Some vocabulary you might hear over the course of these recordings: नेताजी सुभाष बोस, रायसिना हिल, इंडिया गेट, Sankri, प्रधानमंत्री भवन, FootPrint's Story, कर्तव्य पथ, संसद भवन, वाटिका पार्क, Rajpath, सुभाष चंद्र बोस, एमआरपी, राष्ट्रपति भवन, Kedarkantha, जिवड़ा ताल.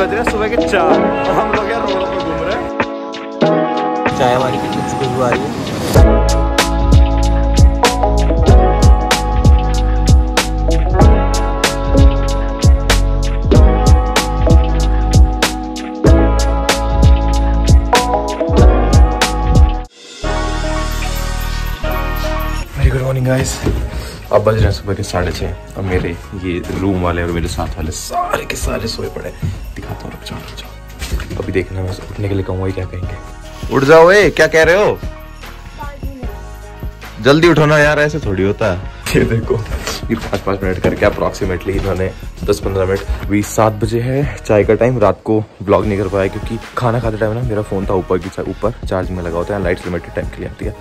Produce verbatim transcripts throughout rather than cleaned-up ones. बज रहे हैं सुबह के चार और हम लोग यार रोडों पर घूम रहे हैं। चाय वाली कुछ खुशबू आ रही है। गुड मॉर्निंग गाइस, अब बज रहे हैं सुबह के साढ़े छः और मेरे ये रूम वाले और मेरे साथ वाले सारे के सारे सोए पड़े। दिखाता हूँ, रुक जाओ रुक जाओ, अभी देखना मैं उठने के लिए कहूँगा क्या कहेंगे। उठ जाओ, ए क्या कह रहे हो, जल्दी उठो ना यार, ऐसे थोड़ी होता है। ये देखो ये पाँच पाँच मिनट करके अप्रॉक्सीमेटली इन्होंने दस पंद्रह मिनट। अभी सात बजे है, चाय का टाइम। रात को ब्लॉग नहीं कर पाया क्योंकि खाना खाते टाइम ना मेरा फ़ोन था ऊपर की ऊपर चार्ज में लगा होता है। लाइट लिमिटेड टाइम के लिए आती है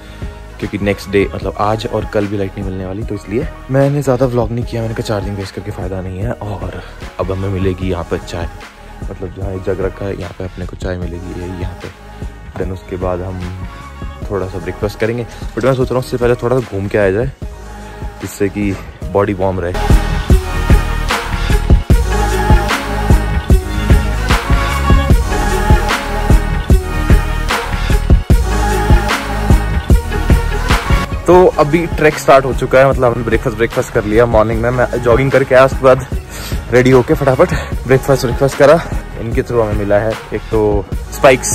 क्योंकि नेक्स्ट डे मतलब आज और कल भी लाइट नहीं मिलने वाली, तो इसलिए मैंने ज़्यादा व्लॉग नहीं किया। मैंने कहा चार्जिंग वेस्ट करके फ़ायदा नहीं है। और अब हमें मिलेगी यहाँ पर चाय, मतलब जहाँ एक जग रखा है यहाँ पे अपने को चाय मिलेगी यहाँ पे। दैन उसके बाद हम थोड़ा सा ब्रेकफास्ट करेंगे, बट मैं सोच रहा हूँ उससे पहले थोड़ा सा घूम के आ जाए जिससे कि बॉडी वार्म रहे। तो अभी ट्रैक स्टार्ट हो चुका है, मतलब हमने ब्रेकफास्ट ब्रेकफास्ट कर लिया मॉर्निंग में। मैं जॉगिंग करके आया, उसके बाद रेडी होके फटाफट ब्रेकफास्ट ब्रेकफास्ट करा। इनके थ्रू हमें मिला है एक तो स्पाइक्स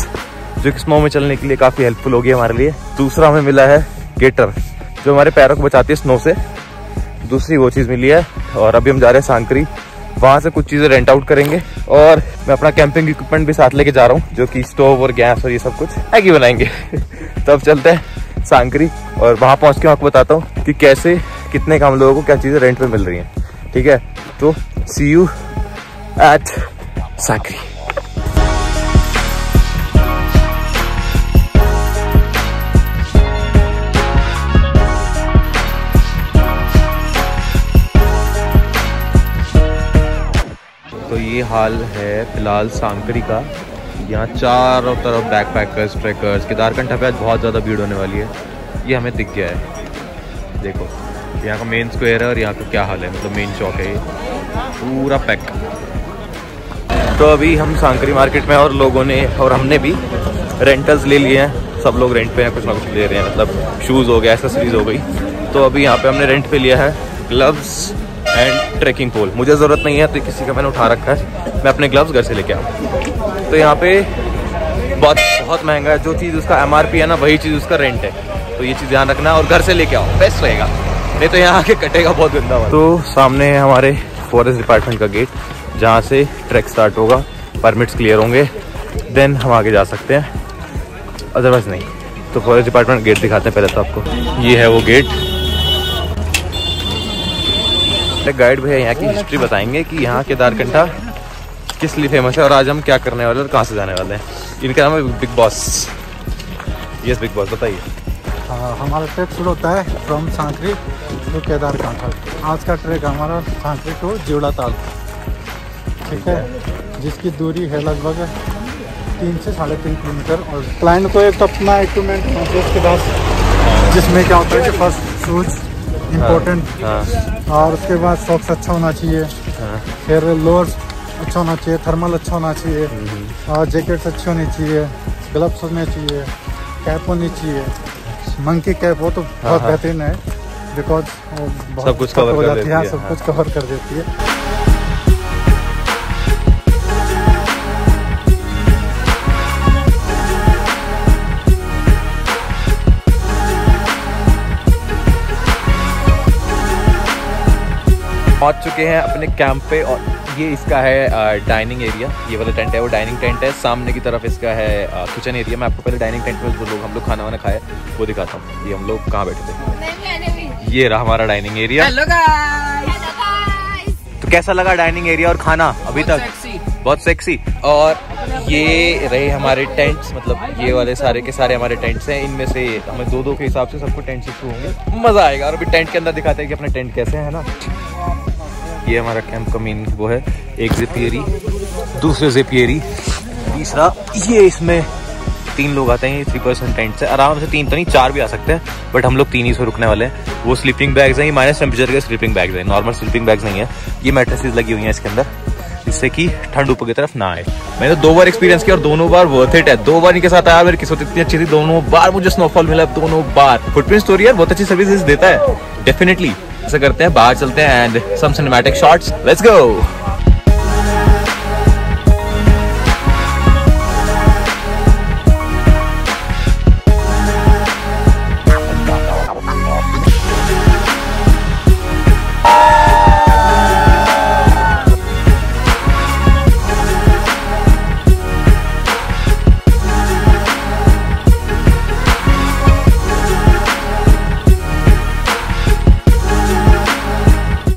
जो कि स्नो में चलने के लिए काफ़ी हेल्पफुल होगी हमारे लिए। दूसरा हमें मिला है गेटर जो हमारे पैरों को बचाती है स्नो से, दूसरी वो चीज़ मिली है। और अभी हम जा रहे हैं सांकरी, वहाँ से कुछ चीज़ें रेंट आउट करेंगे। और मैं अपना कैंपिंग इक्विपमेंट भी साथ लेके जा रहा हूँ जो कि स्टोव और गैस और ये सब कुछ आगे बनाएंगे। तब चलते हैं सांकरी और वहाँ पहुँच के आपको बताता हूँ कि कैसे कितने का हम लोगों को क्या चीज़ें रेंट पे मिल रही हैं। ठीक है, तो सी यू एट सांकरी। तो ये हाल है फिलहाल सांकरी का। यहाँ चारों तरफ बैकपैकर्स, ट्रैकर्स, केदारकंठा पे आज बहुत ज़्यादा भीड़ होने वाली है, ये हमें दिख गया है। देखो यहाँ का मेन स्क्वायर है और यहाँ का क्या हाल है, मतलब मेन चौक है ये पूरा पैक। तो अभी हम सांकरी मार्केट में और लोगों ने और हमने भी रेंटल्स ले लिए हैं। सब लोग रेंट पे हैं, कुछ ना कुछ ले रहे हैं, मतलब शूज़ हो गया, एक्सेसरीज हो गई। तो अभी यहाँ पर हमने रेंट पर लिया है ग्लव्स एंड ट्रैकिंग पोल। मुझे ज़रूरत नहीं है तो किसी का मैंने उठा रखा है, मैं अपने ग्लव्स घर से लेके आऊँ। तो यहाँ पे बहुत बहुत महंगा है, जो चीज़ उसका एमआरपी है ना वही चीज़ उसका रेंट है, तो ये चीज़ ध्यान रखना और घर से लेके आओ, बेस्ट रहेगा, नहीं तो यहाँ आके कटेगा बहुत गंदा हुआ। तो सामने है हमारे फॉरेस्ट डिपार्टमेंट का गेट जहाँ से ट्रैक स्टार्ट होगा, परमिट्स क्लियर होंगे देन हम आगे जा सकते हैं, अदरवाइज़ नहीं। तो फॉरेस्ट डिपार्टमेंट गेट दिखाते हैं पहले तो आपको, ये है वो गेट। गाइड भैया यहाँ की हिस्ट्री बताएंगे कि यहाँ केदारकंठा किस लिए फेमस है और आज हम क्या करने वाले हैं और कहाँ से जाने वाले हैं। इनका नाम है Big Boss. Yes Big Boss, बताइए। हमारा ट्रैक शुरू होता है फ्रॉम सांकरी टू केदारकंठा। आज का ट्रैक हमारा सांकरी टू जिवड़ा ताल, ठीक है, जिसकी दूरी है लगभग तीन से साढ़े तीन किलोमीटर। और क्लाइंट को एक अपना इक्विपमेंट के बाद, जिसमें क्या होता है कि फर्स्ट शूज इम्पोर्टेंट, हाँ। और उसके बाद सॉक्स अच्छा होना चाहिए, हाँ। फिर लोअर्स अच्छा होना चाहिए, थर्मल अच्छा होना चाहिए, और जैकेट्स अच्छी होनी चाहिए, ग्लव्स होने चाहिए, कैप होनी चाहिए। मंकी कैप हो तो बहुत, हाँ। बेहतरीन है बिकॉज बहुत सब कुछ कवर हो जाती है, सब कुछ कवर कर देती है। पहुँच चुके हैं अपने कैंप पे और ये इसका है डाइनिंग एरिया, ये वाला टेंट है वो डाइनिंग टेंट है। सामने की तरफ इसका है किचन एरिया। मैं आपको पहले डाइनिंग टेंट में जो लोग हम लोग खाना वाना खाए वो दिखाता हूँ। ये हम लोग कहाँ बैठे थे, ये रहा हमारा dining area. Hello guys! Hello guys! तो कैसा लगा डाइनिंग एरिया और खाना अभी तक? बहुत सेक्सी। और ये रहे हमारे टेंट्स, मतलब ये वाले सारे के सारे हमारे टेंट्स हैं। इनमें से हमें दो दो के हिसाब से सबको टेंट इशू होंगे, मज़ा आएगा। और अभी टेंट के अंदर दिखाते हैं कि अपने टेंट कैसे है ना। ये हमारा कैंप का मेन वो है, एक जेपियरी, दूसरे जेपियरी, तीसरा ये। इसमें तीन लोग आते हैं, ये थ्री पर्सन टेंट से आराम से तीन तो नहीं चार भी आ सकते हैं, बट हम लोग तीन ही से रुकने वाले हैं। वो स्लीपिंग बैग्स हैं, ये माइनस टेम्परेचर के स्लीपिंग बैग्स हैं, नॉर्मल स्लीपिंग बैग्स नहीं है। ये मैट्रेसेस लगी हुई हैं इसके अंदर, जिससे कि ठंड ऊपर की तरफ ना आए। मैंने दो बार एक्सपीरियंस किया और दोनों बार वर्थ इट है। दो बार इनके साथ आया, मेरी किस्मत इतनी अच्छी थी, दोनों बार मुझे स्नोफॉल मिला। दोनों बार फुटप्रिंट स्टोरी यार बहुत अच्छी सर्विसेज देता है। डेफिनेटली ऐसा करते हैं, बाहर चलते हैं and some cinematic shots. Let's go.